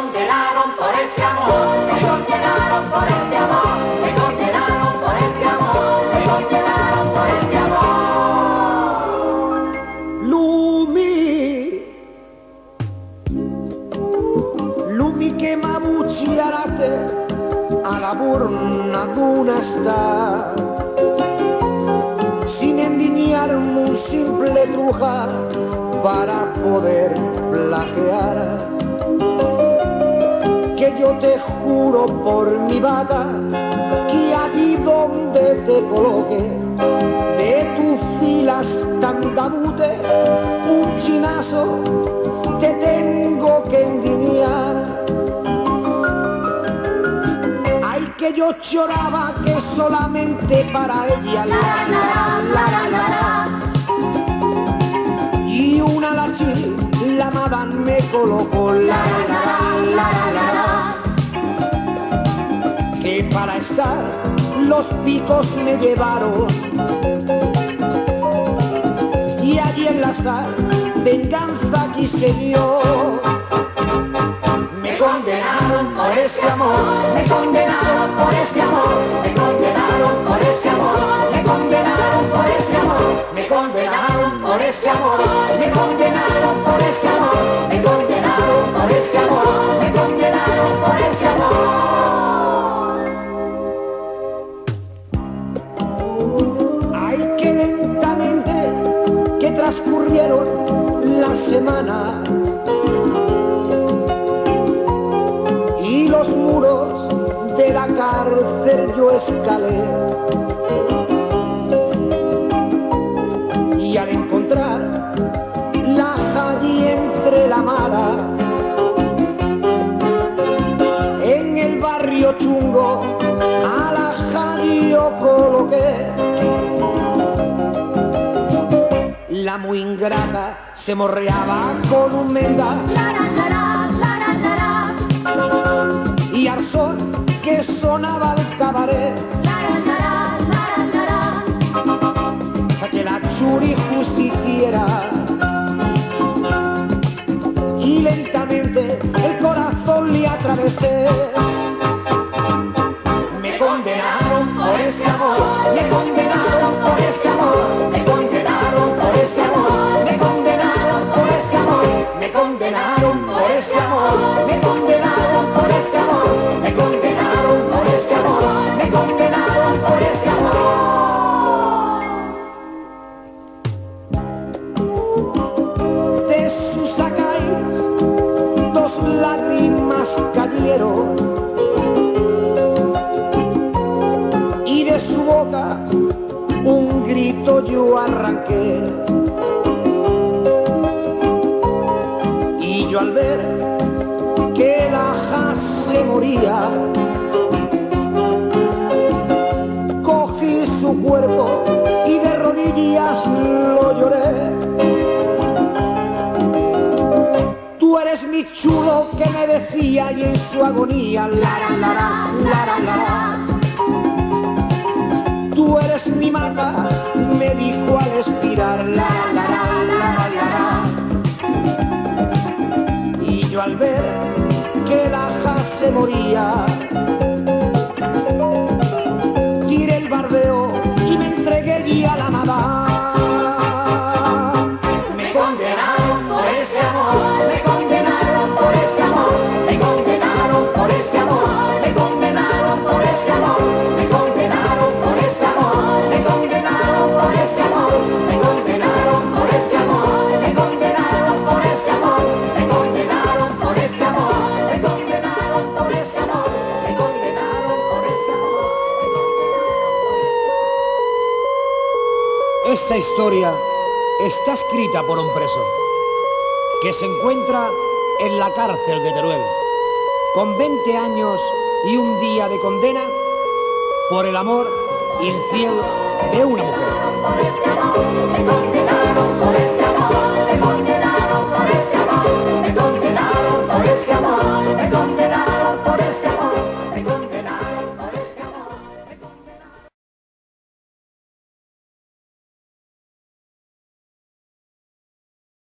condenaron por ese amor, me condenaron por ese amor, me condenaron por ese amor, me condenaron por ese amor. Lumy, Lumy che m'ammucchiarate alla burna d'una sta, sin endiñarme un simple trujar para poder plagiar. Que yo te juro por mi bata que allí donde te coloque de tus filas tan tabute un chinazo te tengo que endiñar. Ay, que yo lloraba que solamente para ella la la la la, y una lachí la madame me colocó la la la la la. Para estar los picos me llevaron y allí en la sal venganza aquí se dio. Me condenaron por ese amor, me condenaron por ese amor, me condenaron por ese amor, me condenaron por ese amor, me condenaron por ese amor, me condenaron por ese amor, me condenaron por ese amor, me condenaron por ese amor. Transcurrieron las semanas y los muros de la cárcel yo escalé, y al encontrar la allí entre la mala en el barrio chungo a la Jali yo coloqué. La muy ingrata se morreaba con un menda y al sol que sonaba el cabaret saqué la churi justiciera y lentamente el corazón le atravesé. Me condenaron por ese amor, me condenaron por ese amor, me condenaron por ese amor, me condenaron por ese amor, me condenaron por ese amor, me condenaron por ese amor, me condenaron por ese amor, me condenaron por ese amor. De sus sacáis dos lágrimas cayeron y de su boca un grito yo arranqué, y yo al ver que la ja se moría cogí su cuerpo y de rodillas lo lloré. Tú eres mi chulo que me decía y en su agonía lara lara lara lara. Tú eres mi mata, me dijo al expirar la la la la la la. Y yo al ver que la ja se moría tiré el barbeo y me entregué y a la madá. Me condenaron por ese amor, me condenaron por ese amor, me condenaron por ese amor, me condenaron por ese amor, me condenaron por ese amor, me condenaron por ese amor, me condenaron por ese amor, me condenaron por ese amor, me condenaron por ese amor, me condenaron por ese amor, me condenaron por ese amor. Esta historia está escrita por un preso que se encuentra en la cárcel de Teruel con 20 años y un día de condena por el amor infiel de una mujer.